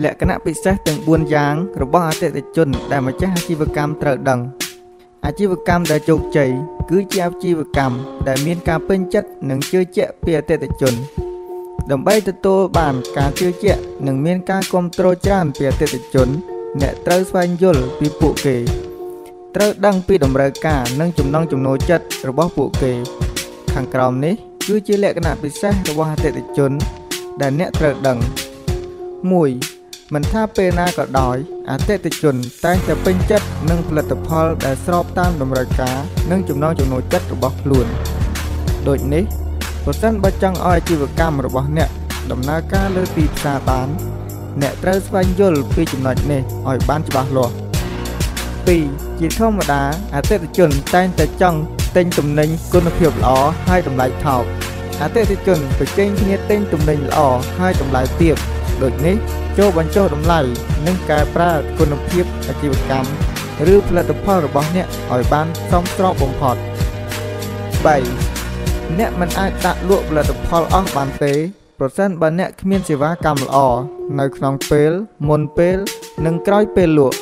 และคณะพิเศษต่างบุญยางระบบอาเตติจุนแต่มาจากอาชีวกรรมตระดังอาชีวกรรมแต่โจกใจคือเจ้าอาชีวกรรมแต่มีการเป็นจัดหนึ่งเชื่อเจ้าเปียเตติจุนดำไปตัวโตบานการเชื่อเจ้าหนึ่งมีการคอนโทรลจานเปียเตติจุนเนื้อเต้าสายยุลปีปุกเกยเต้าดังปีดำเริกกาหนึ่งจุ่มน้องจุ่มโนจัดระบบปุกเกยขังกรอมนี้คือเชื่อและคณะพิเศษระบบอาเตติจุนแต่เนื้อตระดังมวยมันถ้าเป็นนาก็ดอยอาเตติจุนแต่จะเป็นจัดนึ่งผลิตภัณฑ์แต่สอบตามดำเนินการนึ่งจุ่มน้องจุ่มโนจัดระบบล้วนโดยนี้ผลสันบัจจังออยจีวกรรมระบบเนี่ยดำเนินการเลือดตีซาตานเนี่ยเต้าสวรรค์ยลปีจุ่มหน่อยเนี่ยออยบ้านจุบหลัวปีจีธรรมดาอาเตติจุนแต่จะจังเต็งจุ่มหนึ่งคุณภาพหล่อให้ตำไหลเท่าอาเตติจุนไปเก่งที่เนี่ยเต็งจุ่มหนึ่งหล่อให้ตำไหลเตี้ยโดยนี้โจบันโจดำไหลนึ่งกายปราดคุณภาพอาชีวกรรมหรือผลิตภัณฑ์ระบบเนี่ยออยบ้านซ่อมตรอกบ่มพอดใบเนี่ยมันอาจจะลวกผลิตภัณฑ์ออกบานเตยโปรเซนต์บานเนี่ยมีศิวะกรรมอ่อในขนมเปลมนเปลนึ่งกร้อยเปลลวก